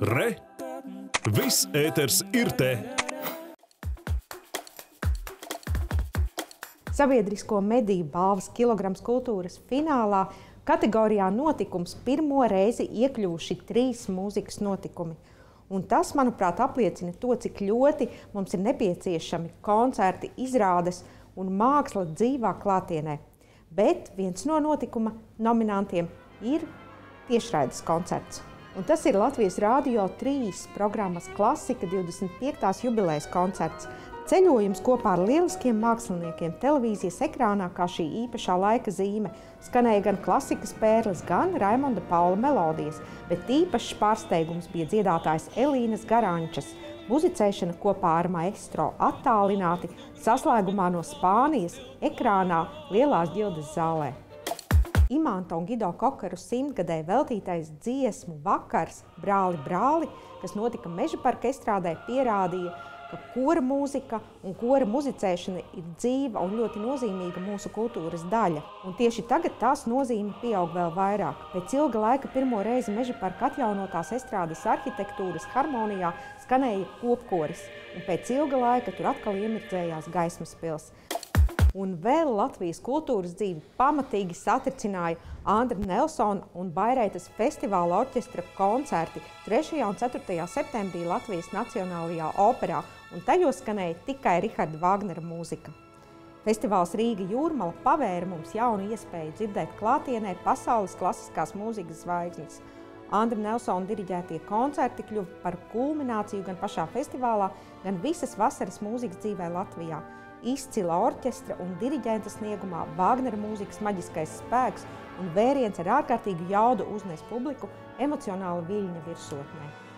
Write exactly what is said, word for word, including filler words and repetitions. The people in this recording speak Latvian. Re! Viss ēters ir te! Sabiedrisko mediju balvas kilograms kultūras finālā kategorijā notikums pirmo reizi iekļuvuši trīs mūzikas notikumi. Un tas, manuprāt, apliecina to, cik ļoti mums ir nepieciešami koncerti, izrādes un māksla dzīvā klātienē. Bet viens no notikuma nominantiem ir tiešraides koncerts. Un tas ir Latvijas Rādio trīs programmas Klasika divdesmit piektās jubilejas koncerts. Ceļojums kopā ar lieliskiem māksliniekiem televīzijas ekrānā kā šī īpašā laika zīme skanēja gan klasikas pērles, gan Raimonda Paula melodijas, bet īpašs pārsteigums bija dziedātājs Elīnas Garančas muzicēšana kopā ar maestro attālināti saslēgumā no Spānijas ekrānā Lielās ģildes zālē. Imanta un Gido Kokaru simtgadēju veltītais dziesmu vakars Brāli, brāli, kas notika Meža parka estrādē, pierādīja, ka kora mūzika un kora muzicēšana ir dzīva un ļoti nozīmīga mūsu kultūras daļa. Un tieši tagad tās nozīme pieaug vēl vairāk. Pēc ilga laika pirmo reizi Meža parka atjaunotās estrādes arhitektūras harmonijā skanēja kopkoris, un pēc ilga laika tur atkal iemirdzējās gaismas pils. Un vēl Latvijas kultūras dzīvi pamatīgi satricināja Andra Nelsona un Bairoitas festivāla orķestra koncerti trešajā un ceturtajā septembrī Latvijas Nacionālajā operā, un tajos skanēja tikai Riharda Vāgnera mūzika. Festivāls Rīga Jūrmala pavēra mums jaunu iespēju dzirdēt klātienē pasaules klasiskās mūzikas zvaigznes. Andra Nelsona diriģētie koncerti kļuva par kulmināciju gan pašā festivālā, gan visas vasaras mūzikas dzīvē Latvijā. Izcila orķestra un diriģenta sniegumā Vāgnera mūzikas maģiskais spēks un vēriens ar ārkārtīgu jaudu uznes publiku emocionāla viļņa virsotnē.